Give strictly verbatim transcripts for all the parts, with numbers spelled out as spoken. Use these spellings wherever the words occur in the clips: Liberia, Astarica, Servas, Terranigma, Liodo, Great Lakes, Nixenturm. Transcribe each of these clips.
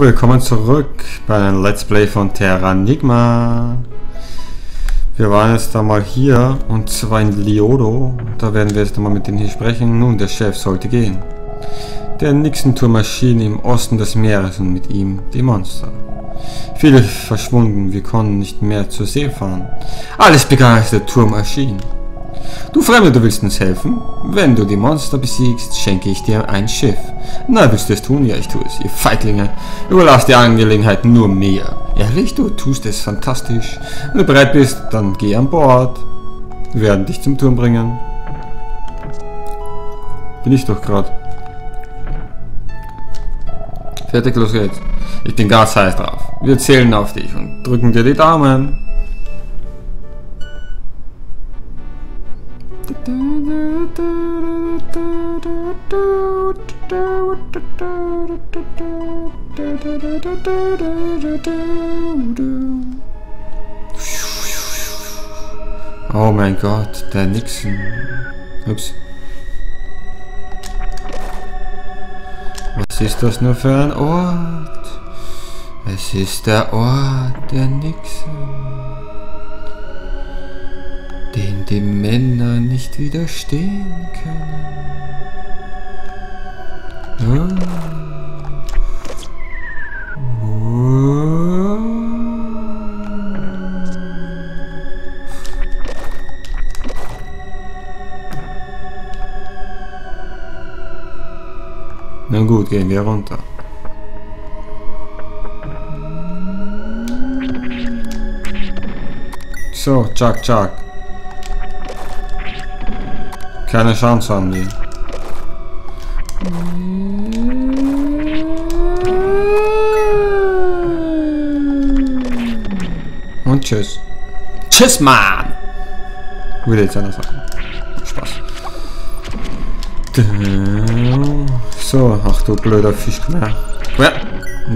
Willkommen zurück bei einem Let's Play von Terranigma. Wir waren jetzt einmal hier und zwar in Liodo. Da werden wir jetzt einmal mit denen hier sprechen. Nun, der Chef sollte gehen. Der Nixenturm erschien im Osten des Meeres und mit ihm die Monster. Viele verschwunden, wir konnten nicht mehr zur See fahren. Alles begann, als der Turm erschien. Du Fremde, du willst uns helfen? Wenn du die Monster besiegst, schenke ich dir ein Schiff. Na, willst du es tun? Ja, ich tue es. Ihr Feiglinge, überlasst die Angelegenheit nur mir. Ehrlich, du tust es fantastisch. Wenn du bereit bist, dann geh an Bord. Wir werden dich zum Turm bringen. Bin ich doch gerade. Fertig, los geht's. Ich bin ganz heiß drauf. Wir zählen auf dich und drücken dir die Daumen. Oh mein Gott, der Nixen. Ups. Was ist das nur für ein Ort? Es ist der Ort der Nixen, den die Männer nicht widerstehen können. Oh. Oh. Na gut, gehen wir runter. So, tschak, tschak. Keine Chance haben die. Und tschüss. Tschüss, Mann! Würde jetzt anders sagen. Spaß. So, ach du blöder Fischknarr.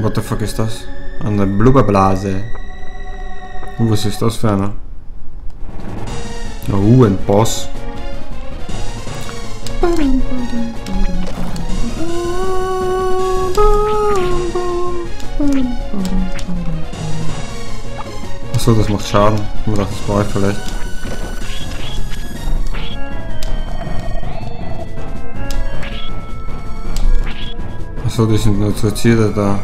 What the fuck ist das? Eine Blubberblase. Uh, was ist das für einer? Uh, ein Boss. Achso, das macht Schaden. Ich dachte, das brauche ich vielleicht. Achso, die sind nur zur Ziele da.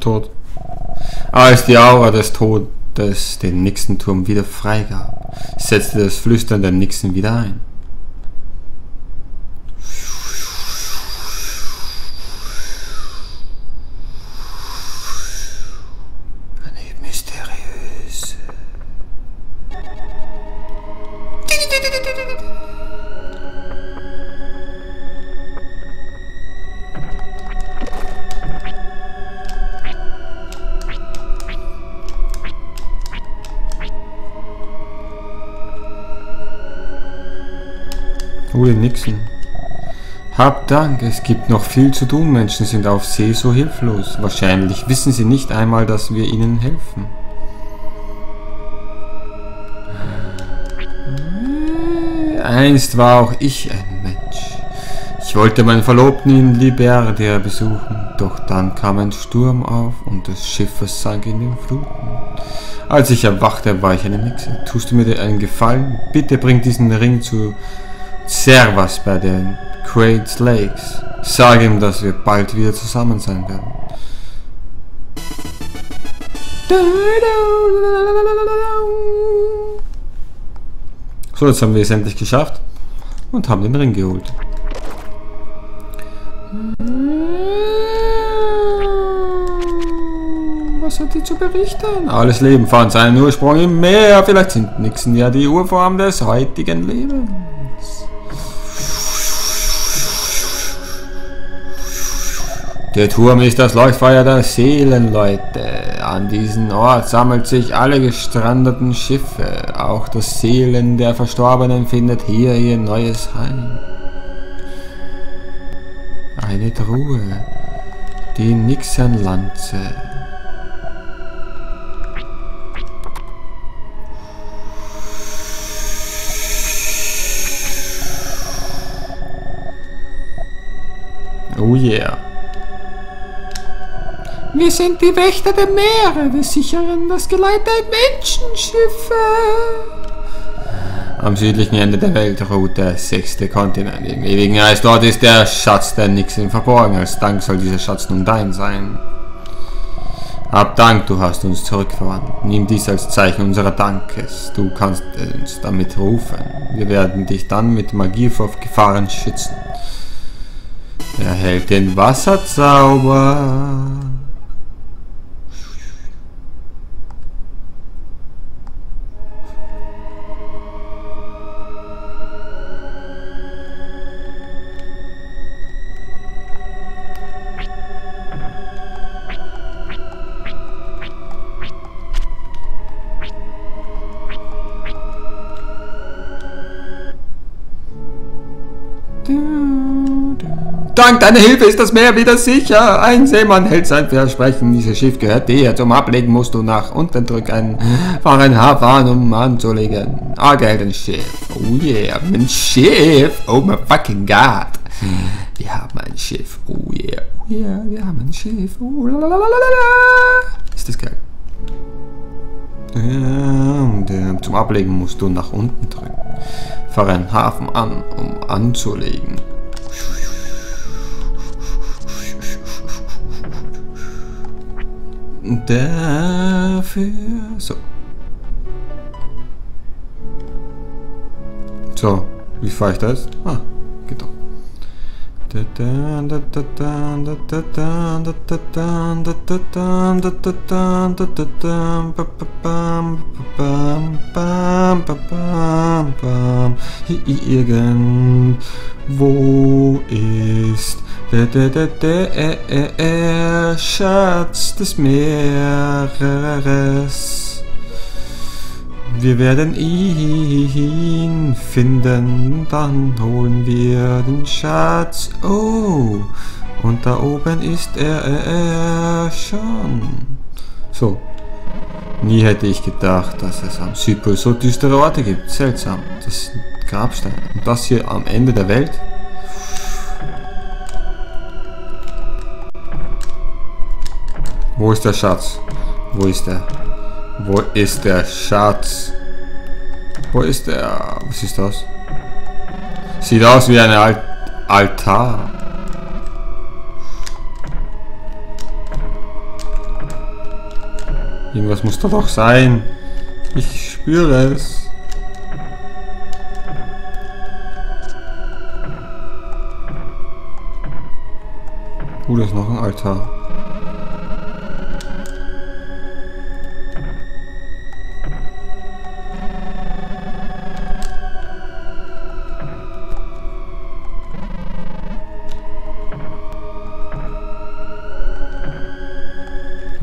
Tot. Als die Aura des Todes den Nixenturm wieder freigab, setzte das Flüstern der Nixen wieder ein. Eine mysteriöse. Den Nixen. Hab Dank, es gibt noch viel zu tun. Menschen sind auf See so hilflos. Wahrscheinlich wissen sie nicht einmal, dass wir ihnen helfen. Einst war auch ich ein Mensch. Ich wollte meinen Verlobten in Liberia besuchen, doch dann kam ein Sturm auf und das Schiff versank in den Fluten. Als ich erwachte, war ich eine Nixe. Tust du mir einen Gefallen? Bitte bring diesen Ring zu Servas bei den Great Lakes. Sag ihm, dass wir bald wieder zusammen sein werden. So, jetzt haben wir es endlich geschafft und haben den Ring geholt. Was hat die zu berichten? Alles Leben fand seinen Ursprung im Meer. Vielleicht sind Nixen ja die Urform des heutigen Lebens. Der Turm ist das Leuchtfeuer der Seelenleute. An diesem Ort sammelt sich alle gestrandeten Schiffe. Auch das Seelen der Verstorbenen findet hier ihr neues Heim. eine Truhe. Die Nixenlanze. Oh yeah. Wir sind die Wächter der Meere. Wir sichern das Geleit der Menschenschiffe. Am südlichen Ende der Welt ruht der sechste Kontinent im ewigen Eis. Dort ist der Schatz der Nixen verborgen. Als Dank soll dieser Schatz nun dein sein. Hab Dank, du hast uns zurückverwandt. Nimm dies als Zeichen unserer Dankes. Du kannst uns damit rufen. Wir werden dich dann mit Magie vor Gefahren schützen. Er hält den Wasserzauber. Dank deiner Hilfe ist das Meer wieder sicher. Ein Seemann hält sein Versprechen. Dieses Schiff gehört dir. Zum Ablegen musst du nach unten drücken. Fahr ein Hafen, um anzulegen. Ah, geil, ein Schiff. Oh yeah, ein Schiff. Oh my fucking God. Wir haben ein Schiff. Oh yeah, oh yeah, wir haben ein Schiff. Oh la la la la la. Ist das geil? Und äh, zum Ablegen musst du nach unten drücken. Fahr einen Hafen an, um anzulegen. Dafür. So. So, wie fahre ich das? Ah, geht doch. Irgendwo ist Der, der, der, der, der Schatz des Meeres. Wir werden ihn finden, dann holen wir den Schatz. Oh, und da oben ist er, er, er schon. So. Nie hätte ich gedacht, dass es am Südpol so düstere Orte gibt. Seltsam. Das sind Grabsteine. Und das hier am Ende der Welt? Wo ist der Schatz? Wo ist der? Wo ist der Schatz? Wo ist der? Was ist das? Sieht aus wie ein Alt Altar. Irgendwas muss da doch sein. Ich spüre es. Oh, da ist noch ein Altar.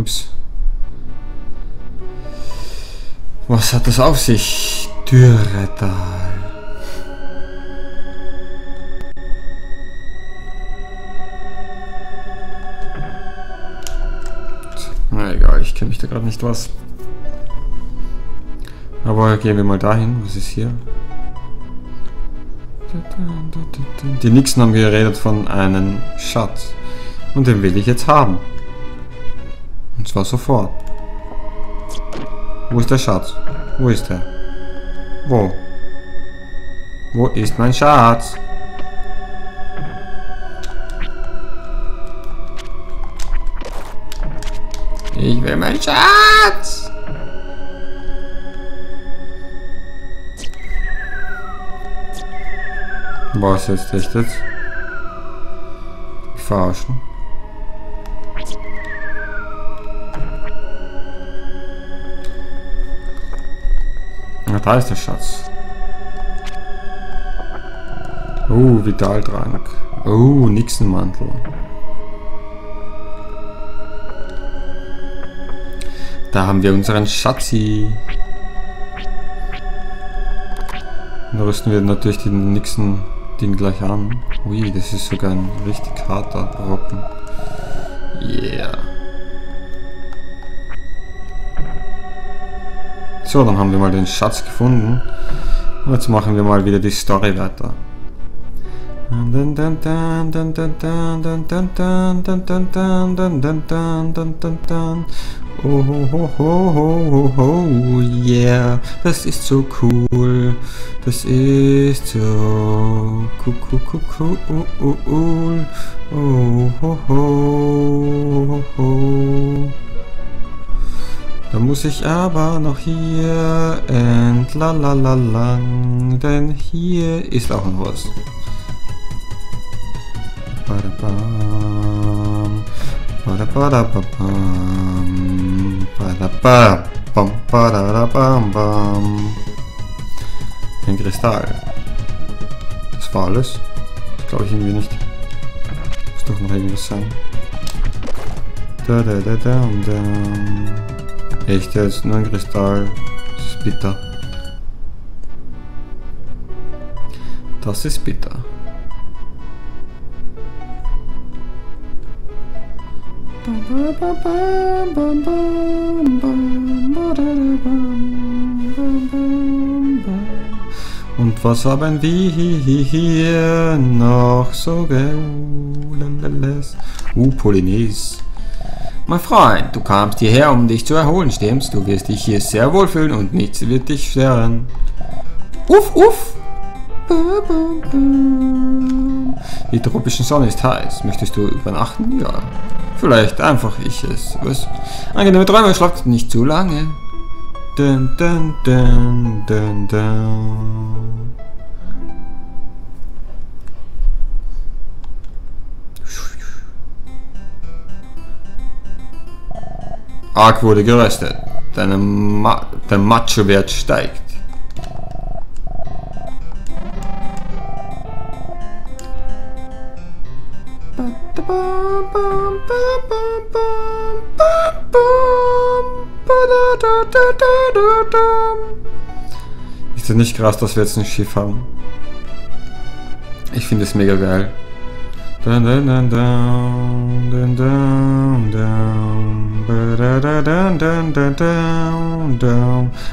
Ups. Was hat das auf sich? Dürretal. Na egal, ich kenne mich da gerade nicht was. Aber gehen wir mal dahin. Was ist hier? Die Nixen haben geredet von einem Schatz. Und den will ich jetzt haben. Und zwar sofort. Wo ist der Schatz? Wo ist er? Wo? Wo ist mein Schatz? Ich will meinen Schatz! Was jetzt? Echt jetzt? Verarschen. Da ist der Schatz. Oh, Vitaltrank. Oh, Nixenmantel. Da haben wir unseren Schatzi. Dann rüsten wir natürlich den Nixen den gleich an. Ui, das ist sogar ein richtig harter Brocken. Yeah. So, dann haben wir mal den Schatz gefunden. Und jetzt machen wir mal wieder die Story weiter. Oh, ho, ho, ho, ho, ho, yeah, das ist so cool, das ist so cool, cool, cool, cool, cool, cool. Oh, ho, ho, ho, ho. Da muss ich aber noch hier entlalalang, denn hier ist auch noch was. Badabam, badabadabam. Ein Kristall. Das war alles. Das glaube ich irgendwie nicht. Muss doch noch irgendwas sein. Da, da, da, da, und da. Echt jetzt? Nur ein Kristall. Das ist bitter. Das ist bitter. Und was haben wir hier noch so gelöst? Uh, Polynes. Mein Freund, du kamst hierher, um dich zu erholen, stimmt's? Du wirst dich hier sehr wohlfühlen und nichts wird dich stören. Uff, uff! Die tropische Sonne ist heiß. Möchtest du übernachten? Ja. Vielleicht einfach ich es. Was? Angenehme Träume, schlaft nicht zu lange. Dun, dun, dun, dun, dun. Ark wurde geröstet. Deine Ma der Macho-Wert steigt. Ist das nicht krass, dass wir jetzt ein Schiff haben? Ich finde es mega geil.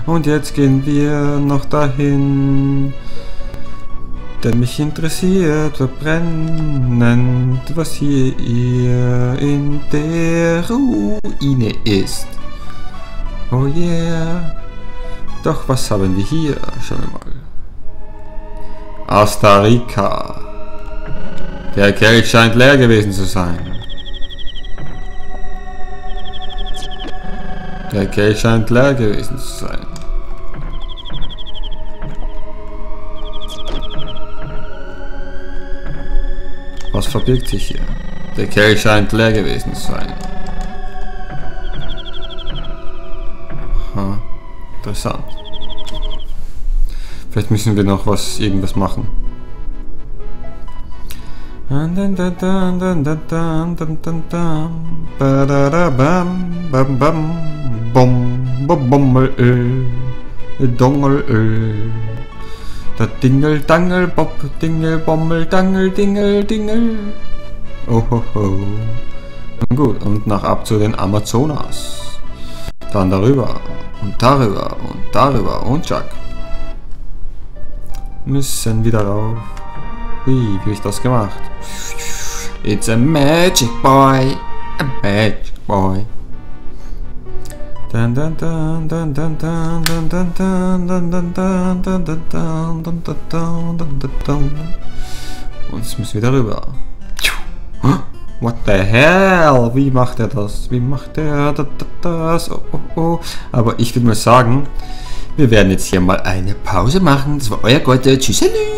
Und jetzt gehen wir noch dahin, der mich interessiert, verbrennend, was hier in der Ruine ist. Oh yeah. Doch was haben wir hier? Schauen wir mal. Astarica. Der Kelch scheint leer gewesen zu sein. Der Kelch scheint leer gewesen zu sein. Was verbirgt sich hier? Der Kelch scheint leer gewesen zu sein. Aha, interessant. Vielleicht müssen wir noch was, irgendwas machen. Da Dingel, Dangel, Bob, Dingel, Bommel, Dangel, Dingel, Dingel. Oh, ho, ho. Nun gut, und nach ab zu den Amazonas. Dann darüber und darüber und darüber und tschack. Müssen wieder rauf. Wie, wie habe ich das gemacht? It's a magic boy, a magic boy. Und jetzt müssen wir darüber. What the hell? Wie macht er das? Wie macht er das? Oh, oh, oh. Aber ich würde mal sagen, wir werden jetzt hier mal eine Pause machen. Das war euer Gotte. Tschüss.